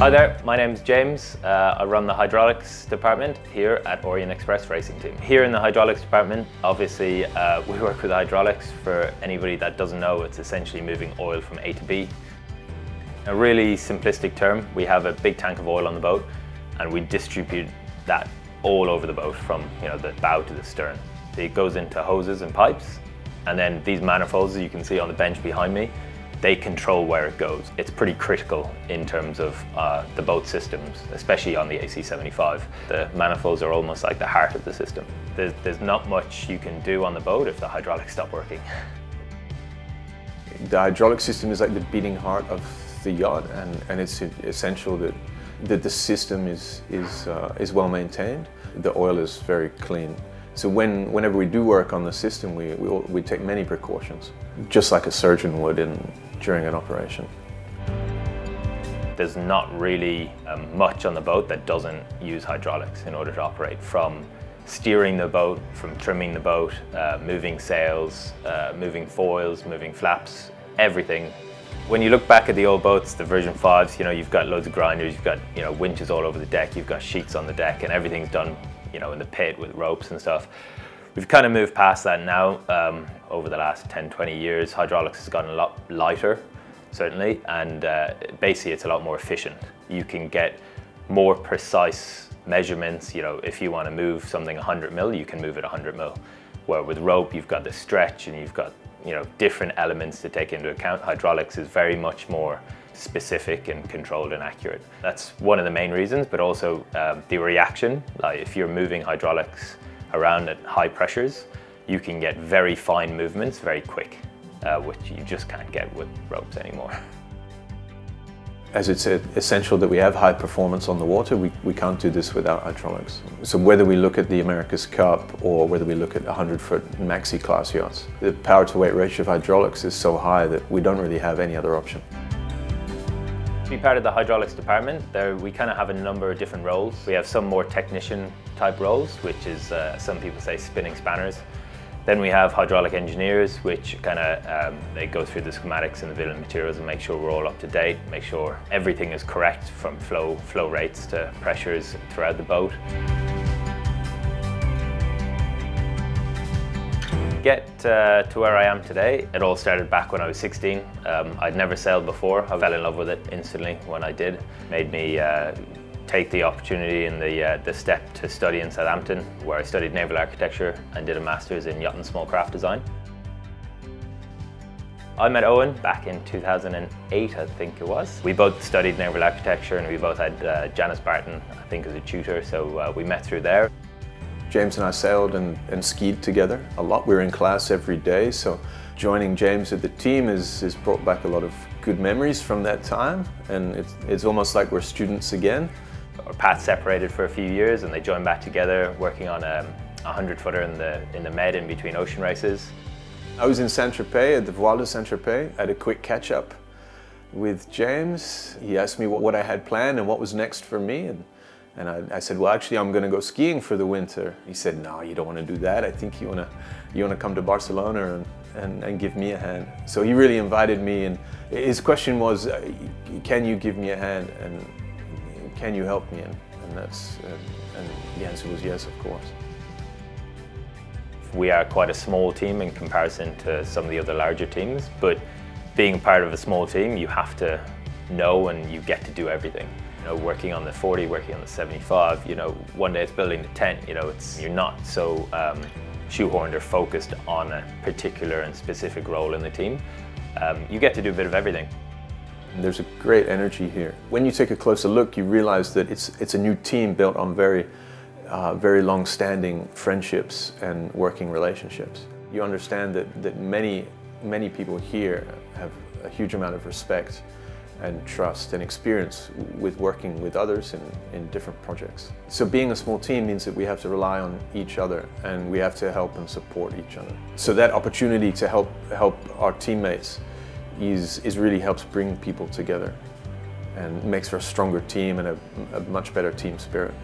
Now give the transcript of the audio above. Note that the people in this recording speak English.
Hi there, my name's James. I run the hydraulics department here at Orient Express Racing Team. Here in the hydraulics department, obviously we work with hydraulics. For anybody that doesn't know, it's essentially moving oil from A to B. A really simplistic term, we have a big tank of oil on the boat and we distribute that all over the boat from the bow to the stern. It goes into hoses and pipes, and then these manifolds that you can see on the bench behind me, they control where it goes. It's pretty critical in terms of the boat systems, especially on the AC75. The manifolds are almost like the heart of the system. There's not much you can do on the boat if the hydraulics stop working. The hydraulic system is like the beating heart of the yacht, and it's essential that the system is well maintained. The oil is very clean. So whenever we do work on the system, we take many precautions, just like a surgeon would during an operation. There's not really much on the boat that doesn't use hydraulics in order to operate, from steering the boat, from trimming the boat, moving sails, moving foils, moving flaps, everything. When you look back at the old boats, the version 5s, you've got loads of grinders, you've got winches all over the deck, you've got sheets on the deck, and everything's done in the pit with ropes and stuff. We've kind of moved past that now. Over the last 10, 20 years, hydraulics has gotten a lot lighter, certainly, and basically it's a lot more efficient. You can get more precise measurements. If you want to move something 100 mil, you can move it 100 mil. Where with rope, you've got the stretch and you've got different elements to take into account. Hydraulics is very much more specific and controlled and accurate. That's one of the main reasons, but also the reaction. Like if you're moving hydraulics around at high pressures, you can get very fine movements very quick, which you just can't get with ropes anymore. As it's essential that we have high performance on the water, we can't do this without hydraulics. So whether we look at the America's Cup or whether we look at 100-foot maxi class yachts, the power to weight ratio of hydraulics is so high that we don't really have any other option. To be part of the hydraulics department, we kind of have a number of different roles. We have some more technician type roles, which is some people say spinning spanners. Then we have hydraulic engineers, which kind of, they go through the schematics and the bill of materials and make sure we're all up to date, make sure everything is correct from flow rates to pressures throughout the boat. Get to where I am today, it all started back when I was 16. I'd never sailed before. I fell in love with it instantly when I did. Made me take the opportunity and the step to study in Southampton, where I studied Naval Architecture and did a Master's in Yacht and Small Craft Design. I met Owen back in 2008, I think it was. We both studied Naval Architecture and we both had Janice Barton, I think, as a tutor, so we met through there. James and I sailed and skied together a lot. We were in class every day, so joining James at the team has brought back a lot of good memories from that time, and it's almost like we're students again. Our paths separated for a few years and they joined back together, working on a 100-footer in the Med in between ocean races. I was in Saint-Tropez at the Voile de Saint-Tropez. I had a quick catch-up with James. He asked me what I had planned and what was next for me, and I said, well, actually, I'm going to go skiing for the winter. He said, no, you don't want to do that. I think you want to come to Barcelona and give me a hand. So he really invited me, and his question was, can you give me a hand? And can you help me? And the answer was yes, of course. We are quite a small team in comparison to some of the other larger teams, but being part of a small team, you have to know and you get to do everything. Working on the 40, working on the 75, one day it's building the tent, you're not so shoehorned or focused on a particular and specific role in the team. You get to do a bit of everything. There's a great energy here. When you take a closer look, you realize that it's a new team built on very long-standing friendships and working relationships. You understand that many people here have a huge amount of respect and trust and experience with working with others in different projects. So being a small team means that we have to rely on each other and we have to help and support each other. So that opportunity to help our teammates is really helps bring people together and makes for a stronger team and a much better team spirit.